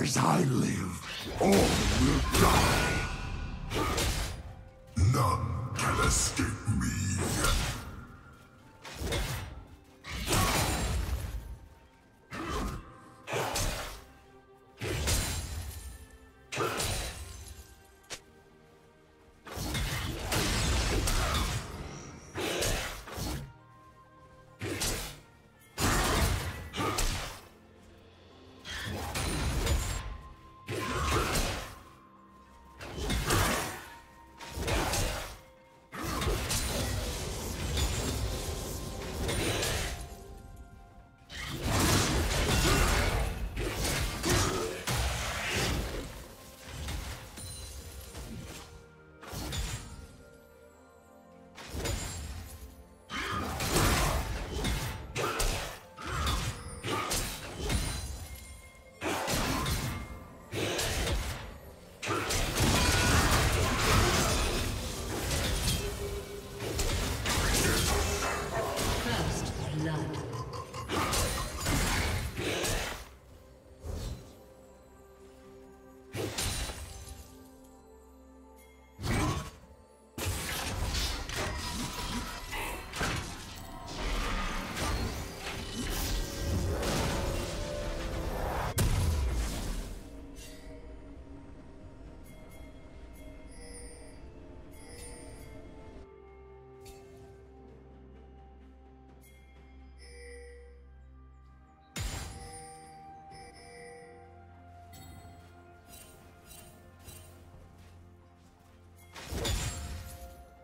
As I live, all will die. None can escape me.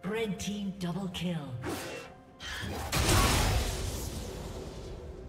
Red team double kill. The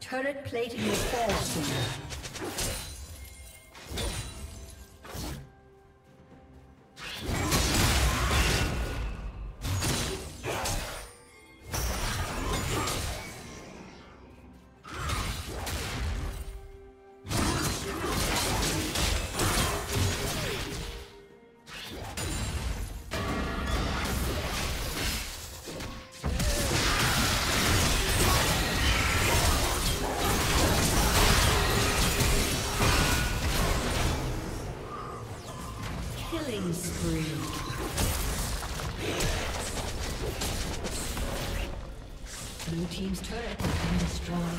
Turret plating will fall soon. Blue team's turret has been destroyed.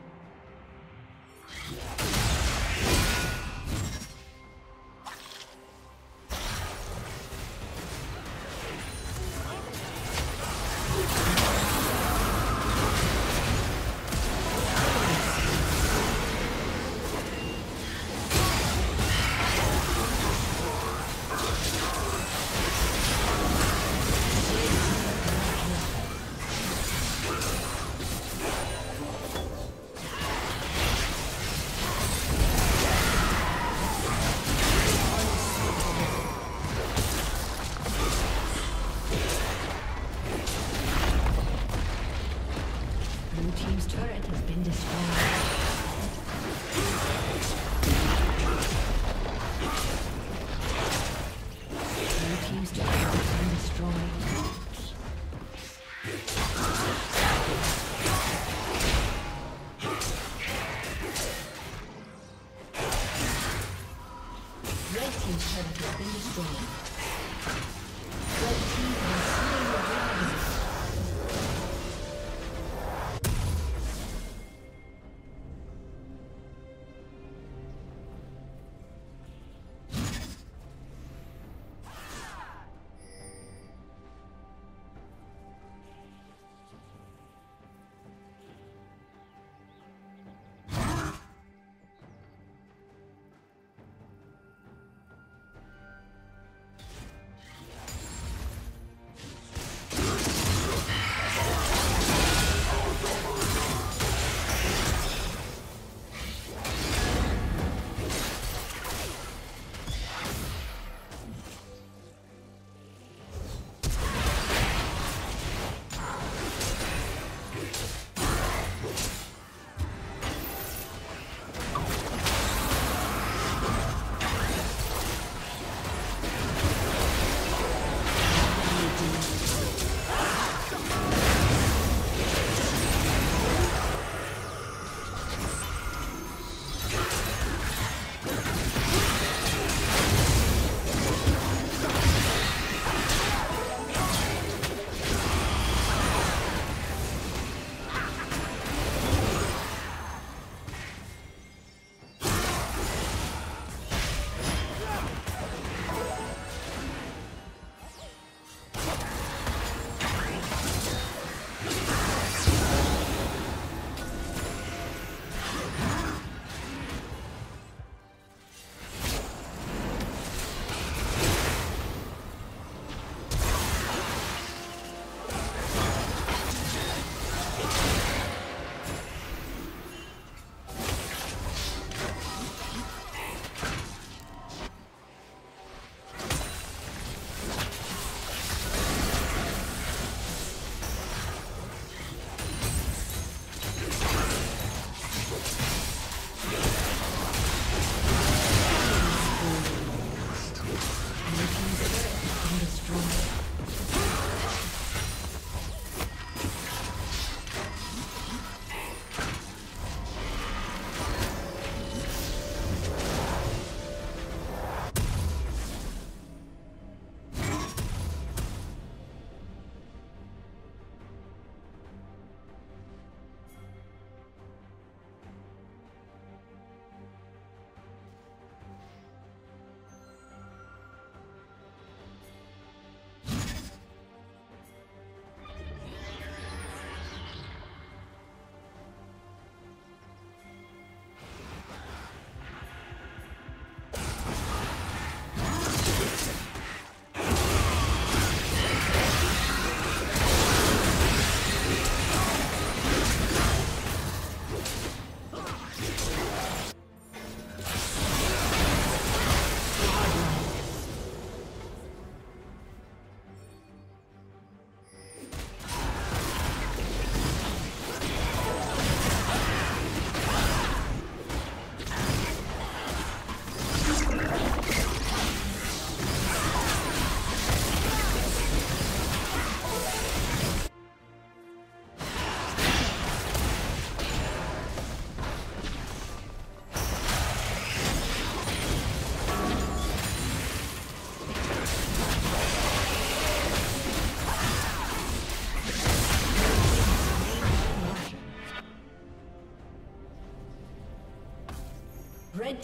Red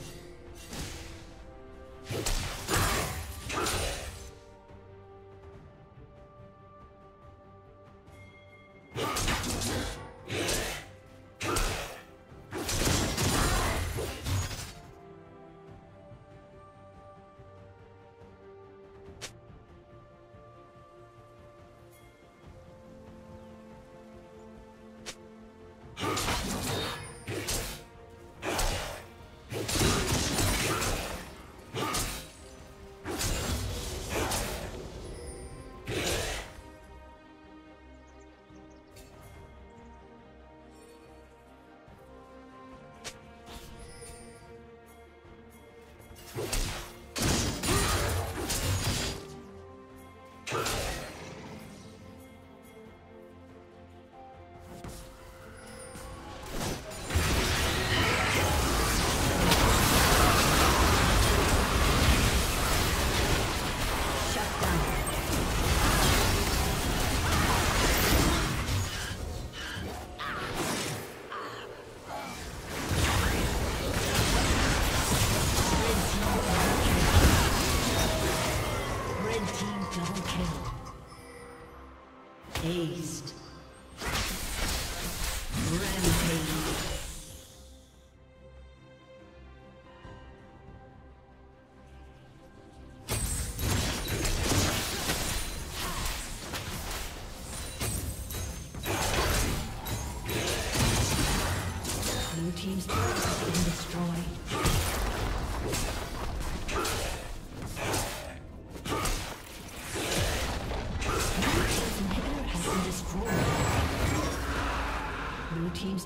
Team's turret has been destroyed. Inhibitor has been destroyed. Blue team's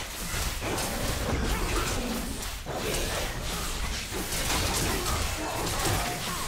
the dragon.